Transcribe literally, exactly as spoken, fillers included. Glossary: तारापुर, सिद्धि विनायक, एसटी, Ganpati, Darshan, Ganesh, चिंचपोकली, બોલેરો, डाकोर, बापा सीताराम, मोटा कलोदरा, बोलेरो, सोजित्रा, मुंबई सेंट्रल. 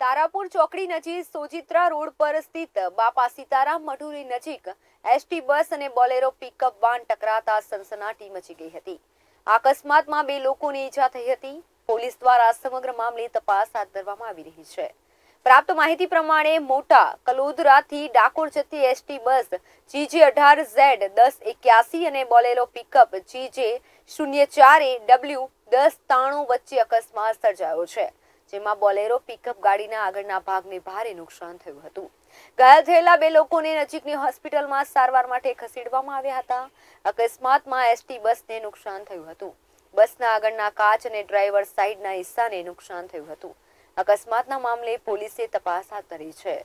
तारापुर चौकड़ी नजीक सोजित्रा रोड पर स्थित बापा सीताराम मठुरी नजीक एसटी बस अने बोलेरो पिकअप वान टकराता सनसनाटी मची गई हती। अकस्मातमां बे लोकोने ईजा थई हती। पोलीस द्वारा समग्र मामले तपास हाथ धरवामां आवी रही छे। प्राप्त माहिती प्रमाणे मोटा कलोदराथी डाकोर जती एसटी बस जीजे अठार जेड दस इक्यासी अने बोलेरो पिकअप जीजे शून्य चार ए डब्ल्यू दस ताणु वच्चे अकस्मात सर्जायो छे। જેમાં બોલેરો પિકઅપ ગાડીના આગળના ભાગને ભારે નુકસાન થયું હતું। ઘાયલ થયેલા બે લોકોને નજીકની હોસ્પિટલમાં સારવાર માટે ખસેડવામાં આવ્યા હતા। અકસ્માતમાં એસટી બસને નુકસાન થયું હતું। બસના આગળના કાચ અને ડ્રાઈવર સાઈડના હિસ્સાને નુકસાન થયું હતું। અકસ્માતના મામલે પોલીસે તપાસ હાથ ધરી છે।